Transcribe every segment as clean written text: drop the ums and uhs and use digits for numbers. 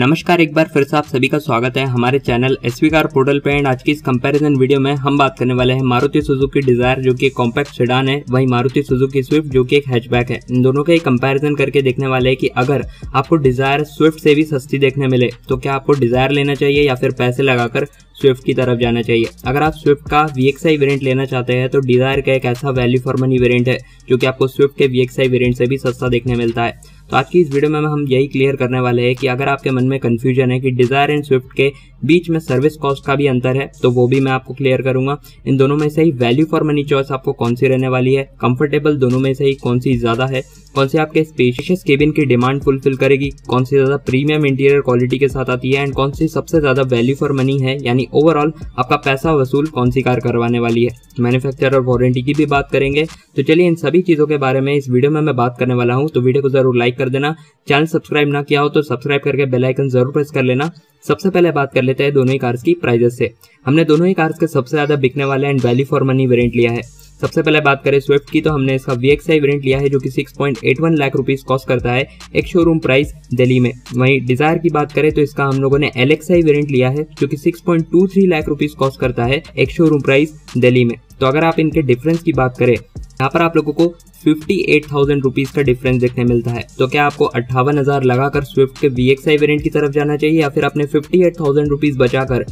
नमस्कार, एक बार फिर से आप सभी का स्वागत है हमारे चैनल एसवी कार पोर्टल पे। एंड आज की इस कंपैरिजन वीडियो में हम बात करने वाले हैं मारुति सुजू की डिजायर जो कि कॉम्पैक्ट सेडान है, वहीं मारुति सुजू की स्विफ्ट जो कि एक हैचबैक है। इन दोनों का एक कंपैरिजन करके देखने वाले हैं कि अगर आपको डिजायर स्विफ्ट से भी सस्ती देखने मिले तो क्या आपको डिजायर लेना चाहिए या फिर पैसे लगाकर स्विफ्ट की तरफ जाना चाहिए। अगर आप स्विफ्ट का VXI वेरिएंट लेना चाहते हैं तो डिजायर का एक ऐसा वैल्यू फॉर मनी वेरिएंट है जो कि आपको स्विफ्ट के VXI वेरिएंट से भी सस्ता देखने मिलता है। तो आज की इस वीडियो में हम यही क्लियर करने वाले हैं कि अगर आपके मन में कंफ्यूजन है कि डिजायर एंड स्विफ्ट के बीच में सर्विस कॉस्ट का भी अंतर है तो वो भी मैं आपको क्लियर करूंगा। इन दोनों में से ही वैल्यू फॉर मनी चॉइस आपको कौन सी रहने वाली है, कंफर्टेबल दोनों में से ही कौन सी ज्यादा है, कौन सी आपके स्पेशियस केबिन की डिमांड फुलफिल करेगी, कौन सी ज्यादा प्रीमियम इंटीरियर क्वालिटी के साथ आती है एंड कौन सी सबसे ज्यादा वैल्यू फॉर मनी है, यानी ओवरऑल आपका पैसा वसूल कौन सी कार करवाने वाली है। मैन्युफैक्चरर और वारंटी की भी बात करेंगे। तो चलिए इन सभी चीजों के बारे में इस वीडियो में मैं बात करने वाला हूँ। तो वीडियो को जरूर लाइक कर देना, चैनल सब्सक्राइब ना किया हो तो सब्सक्राइब करके बेल आइकन जरूर प्रेस कर लेना। सबसे पहले बात कर लेते हैं दोनों ही कार्स की प्राइजेस से। हमने दोनों ही कार्स के सबसे ज्यादा बिकने वाले and value for money variant लिया है। सबसे पहले बात करें स्विफ्ट की तो हमने इसका VXI वेरिएंट लिया है जो कि 6.81 लाख रुपीस कॉस्ट करता है एक शोरूम प्राइस दिल्ली में। वहीं डिजायर की बात करें तो इसका हम लोगों ने LXI वेरिएंट लिया है जो कि 6.23 लाख रुपीस कॉस्ट करता है एक शोरूम प्राइस दिल्ली में। तो अगर आप इनके डिफरेंस की बात करें, यहाँ पर आप लोगों को 58,000 रुपीज का डिफरेंस देखने मिलता है। तो क्या आपको 58,000 लगाकर स्विफ्ट के VXI वेरिएंट की तरफ जाना चाहिए या फिर आपने 58,000 रुपीज बचाकर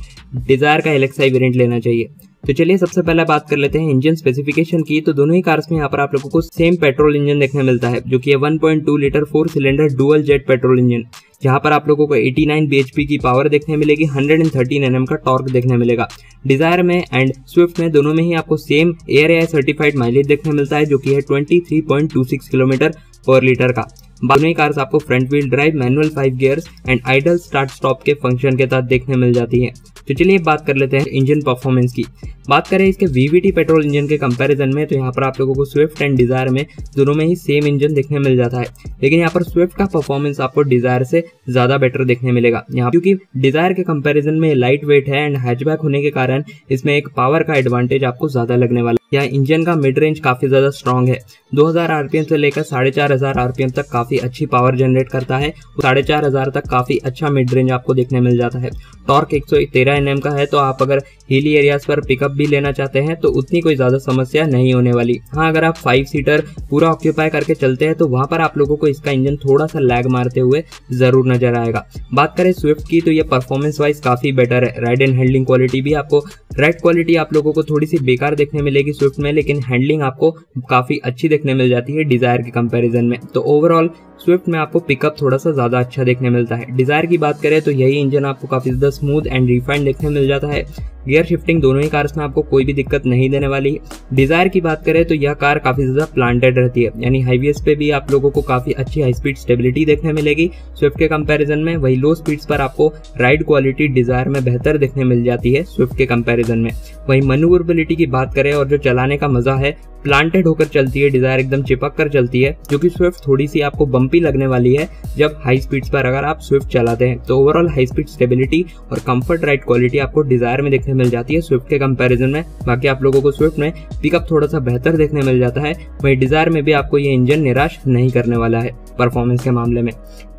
डिजायर का LXI वेरिएंट लेना चाहिए। तो चलिए सबसे पहले बात कर लेते हैं इंजन स्पेसिफिकेशन की। तो दोनों ही कार्स में यहाँ पर आप लोगों को सेम पेट्रोल इंजन देखने मिलता है जो कि है 1.2 litre 4 cylinder dual jet petrol engine. जहाँ पर आप लोगों को 89 bhp की पावर देखने मिलेगी, 113 Nm का टॉर्क देखने मिलेगा। डिजायर में एंड स्विफ्ट में दोनों में ही आपको सेम ARAI सर्टिफाइड माइलेज देखने मिलता है जो कि है 23.26 किलोमीटर पर लीटर का। दोनों ही कार्स आपको front wheel drive, manual 5 gears and idle start stop के फंक्शन के साथ देखने मिल जाती है। तो चलिए बात कर लेते हैं इंजन परफॉर्मेंस की। बात करें इसके VVT पेट्रोल इंजन के कंपैरिजन में तो यहाँ पर आप लोगों को स्विफ्ट एंड डिजायर में दोनों में ही सेम इंजन देखने मिल जाता है, लेकिन यहाँ पर स्विफ्ट का परफॉर्मेंस आपको डिजायर से ज्यादा बेटर देखने मिलेगा यहाँ, क्योंकि डिजायर के कंपैरिजन में लाइट वेट है एंड हैचबैक होने के कारण इसमें एक पावर का एडवांटेज आपको ज्यादा लगने वाला है। यहाँ इंजन का मिड रेंज काफी ज्यादा स्ट्रॉन्ग है, 2000 RPM से लेकर 4500 RPM तक काफी अच्छी पावर जनरेट करता है। 4500 तक काफी अच्छा मिड रेंज आपको देखने मिल जाता है। टॉर्क 113 Nm का है, तो आप अगर हिली एरियाज पर पिकअप भी लेना चाहते हैं तो उतनी कोई ज्यादा समस्या नहीं होने वाली। हाँ, अगर आप 5 सीटर पूरा ऑक्यूपाई करके चलते हैं तो वहां पर आप लोगों को इसका इंजन थोड़ा सा लैग मारते हुए जरूर नजर आएगा। बात करें स्विफ्ट की तो ये परफॉर्मेंस वाइज काफी बेटर है। राइड एंड हैंडलिंग क्वालिटी भी आपको, राइड क्वालिटी आप लोगों को थोड़ी सी बेकार देखने मिलेगी स्विफ्ट में, लेकिन हैंडलिंग आपको काफी अच्छी देखने मिल जाती है डिजायर के कंपैरिजन में। तो ओवरऑल स्विफ्ट में आपको पिकअप थोड़ा सा ज्यादा अच्छा देखने मिलता है। डिजायर की बात करें तो यही इंजन आपको काफी ज्यादा स्मूथ एंड रिफाइंड देखने मिल जाता है। गियर शिफ्टिंग दोनों ही कार्स में आपको कोई भी दिक्कत नहीं देने वाली है। डिजायर की बात करें तो यह कार काफी ज्यादा प्लांटेड रहती है, यानी हाईवेज पे भी आप लोगों को काफी अच्छी हाई स्पीड स्टेबिलिटी देखने मिलेगी स्विफ्ट के कंपैरिजन में। वही लो स्पीड्स पर आपको राइड क्वालिटी डिजायर में बेहतर देखने मिल जाती है स्विफ्ट के कंपैरिजन में। वही मैन्यूवरेबिलिटी की बात करें और जो चलाने का मजा है, प्लांटेड होकर चलती है डिजायर, एकदम चिपक कर चलती है, जो कि स्विफ्ट थोड़ी सी आपको बम्पी लगने वाली है जब हाई स्पीड्स पर अगर आप स्विफ्ट चलाते हैं। तो ओवरऑल हाई स्पीड स्टेबिलिटी और कंफर्ट राइड क्वालिटी आपको डिजायर में देखने मिल जाती है स्विफ्ट के कंपैरिजन में। बाकी आप लोगों को स्विफ्ट में पिकअप थोड़ा सा बेहतर देखने मिल जाता है। वहीं डिजायर में भी आपको ये इंजन निराश नहीं करने वाला है परफॉर्मेंस के मामले में।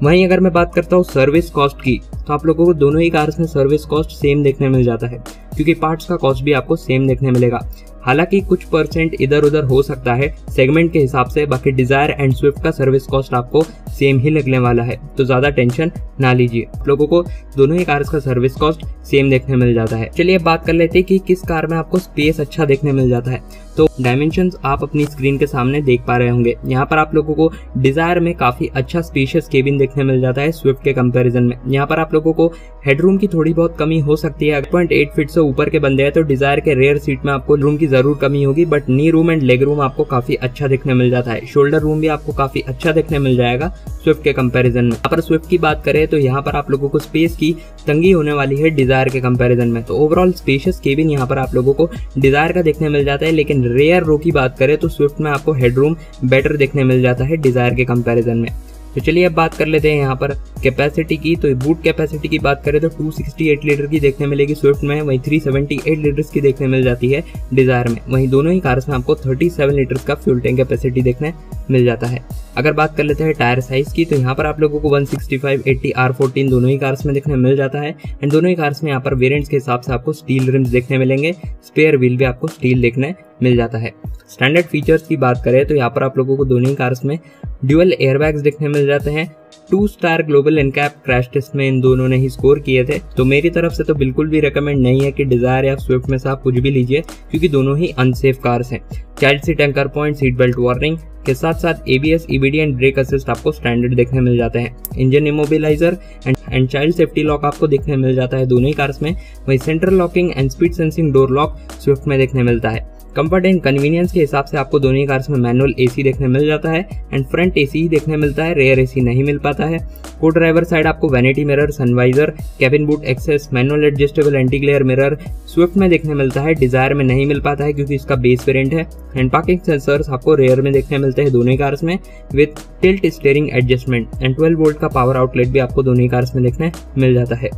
वहीं अगर मैं बात करता हूँ सर्विस कॉस्ट की तो आप लोगों को दोनों ही कार्स में सर्विस कॉस्ट सेम देखने मिल जाता है, क्योंकि पार्ट्स का कॉस्ट भी आपको सेम देखने मिलेगा। हालांकि कुछ परसेंट इधर उधर हो सकता है सेगमेंट के हिसाब से, बाकी डिजायर एंड स्विफ्ट का सर्विस कॉस्ट आपको सेम ही लगने वाला है, तो ज्यादा टेंशन ना लीजिए। आप लोगों को दोनों ही कार्स का सर्विस कॉस्ट सेम देखने मिल जाता है। चलिए बात कर लेते हैं कि किस कार में आपको स्पेस अच्छा देखने मिल जाता है। तो डायमेंशंस आप अपनी स्क्रीन के सामने देख पा रहे होंगे। यहाँ पर आप लोगों को डिजायर में काफी अच्छा स्पेशियस केबिन देखने मिल जाता है स्विफ्ट के कंपैरिजन में। यहाँ पर आप लोगों को हेडरूम की थोड़ी बहुत कमी हो सकती है, 0.8 फीट से ऊपर के बंदे हैं तो डिजायर के रेयर सीट में आपको रूम की जरूर कमी होगी, but knee room and leg room आपको काफी अच्छा देखने मिल जाता है। शोल्डर रूम भी आपको काफी अच्छा देखने मिल जाएगा स्विफ्ट के कंपैरिजन में। यहाँ पर स्विफ्ट की बात करें तो यहाँ पर आप लोगों को स्पेस की तंगी होने वाली है डिजायर के कंपैरिजन में। तो ओवरऑल स्पेशियस केबिन यहाँ पर आप लोगों को डिजायर का देखने मिल जाता है, लेकिन रेयर रो की बात करें तो स्विफ्ट में आपको हेडरूम बेटर देखने मिल जाता है डिजायर के कंपैरिजन में। तो चलिए अब बात कर लेते हैं यहाँ पर कैपेसिटी की। तो बूट कैपेसिटी की बात करें तो 268 लीटर की देखने मिलेगी स्विफ्ट में, वहीं 378 लीटर्स की देखने मिल जाती है डिजायर में। वहीं दोनों ही कार्स में आपको 37 लीटर्स का फ्यूल टैंक कैपेसिटी देखने मिल जाता है। अगर बात कर लेते हैं टायर साइज की तो यहाँ पर आप लोगों को 165/80 R14 दोनों ही कार्स में देखने मिल जाता है। एंड दोनों ही कार्स में यहाँ पर वेरिएंट्स के हिसाब से आपको स्टील रिम्स देखने मिलेंगे, स्पेयर व्हील भी आपको स्टील देखने मिल जाता है। स्टैंडर्ड फीचर्स की बात करें तो यहाँ पर आप लोगों को दोनों ही कार्स में ड्यूअल एयरबैग्स देखने मिल जाते हैं। 2-स्टार ग्लोबल एनकैप क्रैश टेस्ट में इन दोनों ने ही स्कोर किए थे। तो मेरी तरफ से तो बिल्कुल भी रेकमेंड नहीं है कि डिजायर या स्विफ्ट में से आप कुछ भी लीजिए, क्योंकि दोनों ही अनसेफ कार्स हैं। Child seat anchor point, seat belt warning के साथ साथ ABS, EBD and brake assist आपको स्टैंडर्ड देखने मिल जाते हैं। Engine immobiliser and child safety lock आपको देखने मिल जाता है दोनों ही कार्स में। वहीं central locking and speed sensing door lock Swift में देखने मिलता है। कंफर्ट एंड कन्वीनियंस के हिसाब से आपको दोनों ही कार्स में मैनुअल AC देखने मिल जाता है एंड फ्रंट AC ही देखने मिलता है, रेयर AC नहीं मिल पाता है। को ड्राइवर साइड आपको vanity mirror, sun visor, cabin boot access, manual adjustable anti glare mirror Swift में देखने मिलता है, डिजायर में नहीं मिल पाता है क्योंकि इसका बेस वेरिएंट है। एंड पार्किंग सेंसर्स आपको रेयर में देखने मिलते हैं दोनों ही कार्स में with tilt steering adjustment and 12 volt का पावर आउटलेट भी आपको दोनों ही कार्स में देखने मिल जाता है।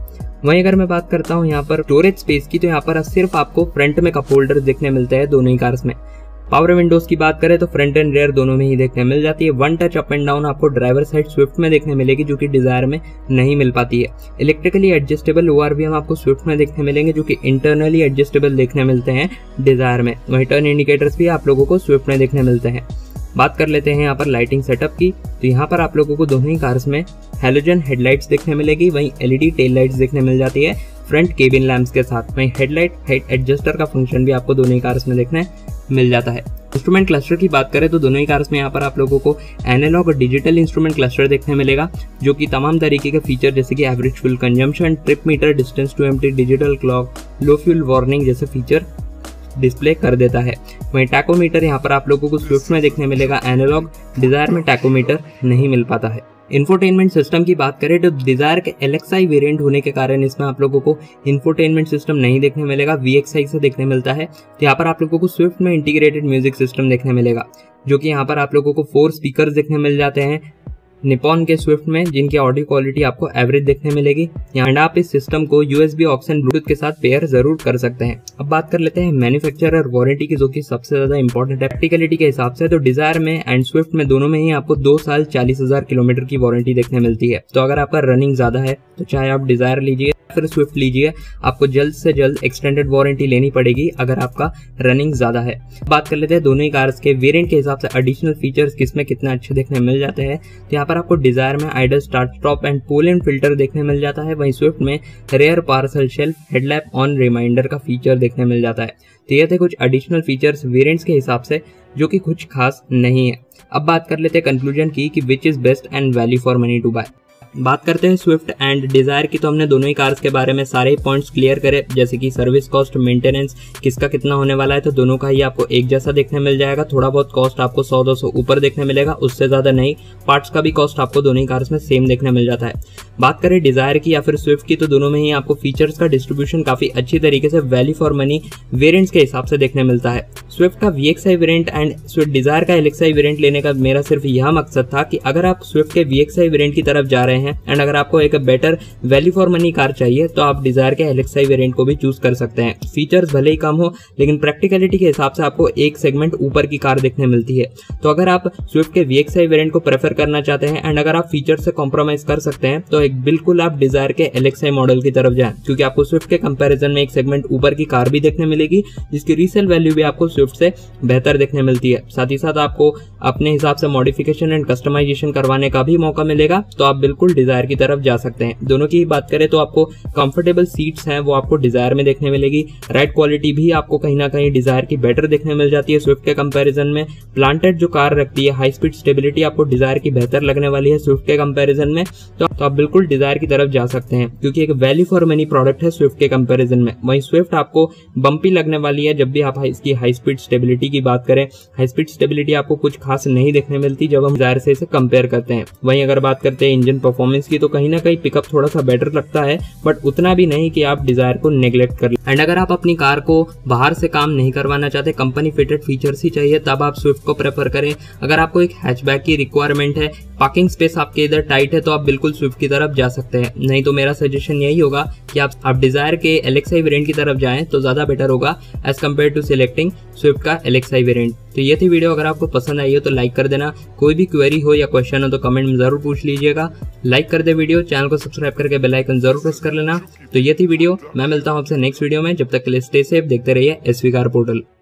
वहीं अगर मैं बात करता हूँ यहाँ पर स्टोरेज स्पेस की तो यहाँ पर सिर्फ आपको फ्रंट में कप होल्डर देखने मिलते हैं दोनों ही कार्स में। पावर विंडोज की बात करें तो फ्रंट एंड रेयर दोनों में ही देखने मिल जाती है। 1 टच अप एंड डाउन आपको ड्राइवर साइड स्विफ्ट में देखने मिलेगी जो कि डिजायर में नहीं मिल पाती है। इलेक्ट्रिकली एडजस्टेबल ORVM आपको स्विफ्ट में देखने मिलेंगे जो कि इंटरनली एडजस्टेबल देखने मिलते हैं डिजायर में। वहीं टर्न इंडिकेटर्स भी आप लोगों को स्विफ्ट में देखने मिलते हैं। बात कर लेते हैं यहाँ पर लाइटिंग सेटअप की तो यहाँ पर आप लोगों को दोनों ही कार्स में हैलोजन हेडलाइट्स देखने मिलेगी, वहीं LED टेल लाइट्स देखने मिल जाती है फ्रंट केबिन लैम्प्स के साथ में। हेडलाइट हाइट एडजस्टर का फंक्शन भी आपको दोनों ही कार्स में देखने मिल जाता है। इंस्ट्रूमेंट क्लस्टर की बात करें तो दोनों ही कार्स में यहाँ पर आप लोगों को एनालॉग और डिजिटल इंस्ट्रूमेंट क्लस्टर देखने मिलेगा जो कि तमाम तरीके के फीचर जैसे कि average fuel consumption, trip meter, distance to empty, digital clock, low fuel warning जैसे फीचर डिस्प्ले कर देता है। वहीं टैकोमीटर यहाँ पर आप लोगों को स्विफ्ट में देखने मिलेगा एनालॉग, डिजायर में टैकोमीटर नहीं मिल पाता है। इंफोटेनमेंट सिस्टम की बात करें तो डिजायर के LXI वेरिएंट होने के कारण इसमें आप लोगों को इंफोटेनमेंट सिस्टम नहीं देखने मिलेगा, VXI से देखने मिलता है। तो यहाँ पर आप लोगों को स्विफ्ट में इंटीग्रेटेड म्यूजिक सिस्टम देखने मिलेगा जो कि यहाँ पर आप लोगों को 4 स्पीकर्स देखने मिल जाते हैं निपोन के स्विफ्ट में जिनकी ऑडियो क्वालिटी आपको एवरेज देखने मिलेगी। एंड आप इस सिस्टम को USB aux एंड ब्लूटूथ के साथ पेयर जरूर कर सकते हैं। अब बात कर लेते हैं मैन्युफैक्चरर वारंटी की जो कि सबसे ज्यादा इंपॉर्टेंट है प्रैक्टिकलिटी के हिसाब से। तो डिजायर में एंड स्विफ्ट में दोनों में ही आपको 2 साल 40,000 किलोमीटर की वारंटी देखने मिलती है। तो अगर आपका रनिंग ज्यादा है तो चाहे आप डिजायर लीजिए फिर स्विफ्ट लीजिए, आपको जल्द से जल्द एक्सटेंडेड वारंटी लेनी पड़ेगी अगर आपका रनिंग ज्यादा है। बात कर लेते हैं दोनों ही कार्स के वेरिएंट के हिसाब से एडिशनल फीचर्स किसमें कितना अच्छे देखने मिल जाते हैं। तो यहाँ पर आपको डिजायर में idle start stop and pollen filter देखने मिल जाता है, वहीं स्विफ्ट में rear parcel shelf headlamp on reminder का फीचर देखने मिल जाता है। तो ये थे कुछ एडिशनल फीचर्स वेरिएंट्स के हिसाब से जो कि कुछ खास नहीं है। अब बात कर लेते हैं कंक्लूजन की कि which is best and value for money to buy. बात करते हैं स्विफ्ट एंड डिजायर की तो हमने दोनों ही कार्स के बारे में सारे पॉइंट्स क्लियर करे जैसे कि सर्विस कॉस्ट, मेंटेनेंस किसका कितना होने वाला है। तो दोनों का ही आपको एक जैसा देखने मिल जाएगा, थोड़ा बहुत कॉस्ट आपको 100-200 ऊपर देखने मिलेगा, उससे ज़्यादा नहीं। पार्ट्स का भी कॉस्ट आपको दोनों ही कार्स में सेम देखने मिल जाता है। बात करें डिजायर की या फिर स्विफ्ट की तो दोनों में ही आपको फीचर्स का डिस्ट्रीब्यूशन काफ़ी अच्छी तरीके से वैल्यू फॉर मनी वेरियंट्स के हिसाब से देखने मिलता है। स्विफ्ट का VXI variant and Swift Dzire का LXI वेरिएंट लेने का मेरा सिर्फ यह मकसद था कि अगर आप स्विफ्ट के VXI वेरिएंट की तरफ जा रहे हैं एंड अगर आपको एक better value for money car चाहिए तो आप डिजायर के LXI वेरिएंट को भी चूज कर सकते हैं। फीचर्स भले ही कम हो लेकिन प्रैक्टिकलिटी के हिसाब से आपको एक सेगमेंट ऊपर की कार देखने मिलती है। तो अगर आप स्विफ्ट के VXI वेरिएंट को प्रेफर करना चाहते हैं एंड अगर आप फीचर से कॉम्प्रोमाइज कर सकते हैं तो एक बिल्कुल आप डिजायर के LXI मॉडल की तरफ जाएं, क्योंकि आपको स्विफ्ट के कंपेरिजन में एक सेगमेंट ऊपर की कार भी देखने मिलेगी जिसकी रीसेल वैल्यू भी आपको से बेहतर देखने मिलती है। साथ ही साथ आपको अपने हिसाब से मॉडिफिकेशन एंड कस्टमाइजेशन करवाने का भी मौका मिलेगा, तो आप बिल्कुल डिजायर की तरफ जा सकते हैं। दोनों की बात करें तो आपको कंफर्टेबल सीट्स हैं वो आपको डिजायर में देखने मिलेगी। राइड क्वालिटी भी आपको कहीं ना कहीं डिजायर की बेटर देखने मिल जाती है स्विफ्ट के कंपैरिजन में। प्लांटेड जो कार रखती है हाई स्पीड स्टेबिलिटी आपको डिजायर की बेहतर लगने वाली है स्विफ्ट के कंपैरिजन में। तो आप बिल्कुल डिजायर की तरफ जा सकते हैं क्योंकि एक वैल्यू फॉर मनी प्रोडक्ट है स्विफ्ट के कंपैरिजन में। वहीं स्विफ्ट आपको बम्पी लगने वाली है जब भी आप इसकी हाई स्पीड स्टेबिलिटी की बात करें। हाई स्पीड स्टेबिलिटी आपको कुछ खास नहीं देखने मिलती जब हम डिजायर से इसे कंपेयर करते हैं। वहीं अगर बात करते हैं इंजन परफॉर्मेंस परफॉर्मेंस की तो कहीं ना कहीं पिकअप थोड़ा सा बेटर लगता है, बट उतना भी नहीं कि आप डिजायर को नेग्लेक्ट कर लें। एंड अगर आप अपनी कार को बाहर से काम नहीं करवाना चाहते, कंपनी फिटेड फीचर्स ही चाहिए, तब आप स्विफ्ट को प्रेफर करें। अगर आपको एक हैचबैक की रिक्वायरमेंट है, पार्किंग स्पेस आपके इधर टाइट है, तो आप बिल्कुल स्विफ्ट की तरफ जा सकते हैं। नहीं तो मेरा सजेशन यही होगा कि आप डिजायर के LXI वेरिएंट की तरफ जाएं तो ज़्यादा बेटर होगा as compare to selecting Swift का LXI वेरिएंट। तो ये थी वीडियो, अगर आपको पसंद आई हो तो लाइक कर देना। कोई भी क्वेरी हो या क्वेश्चन हो तो कमेंट में जरूर पूछ लीजिएगा। लाइक कर दे वीडियो, चैनल को सब्सक्राइब करके बेल आइकन जरूर प्रेस कर लेना। तो ये थी वीडियो, मैं मिलता हूँ आपसे नेक्स्ट वीडियो में। जब तक के लिए स्टे सेफ, देखते रहिए एसवी कार पोर्टल।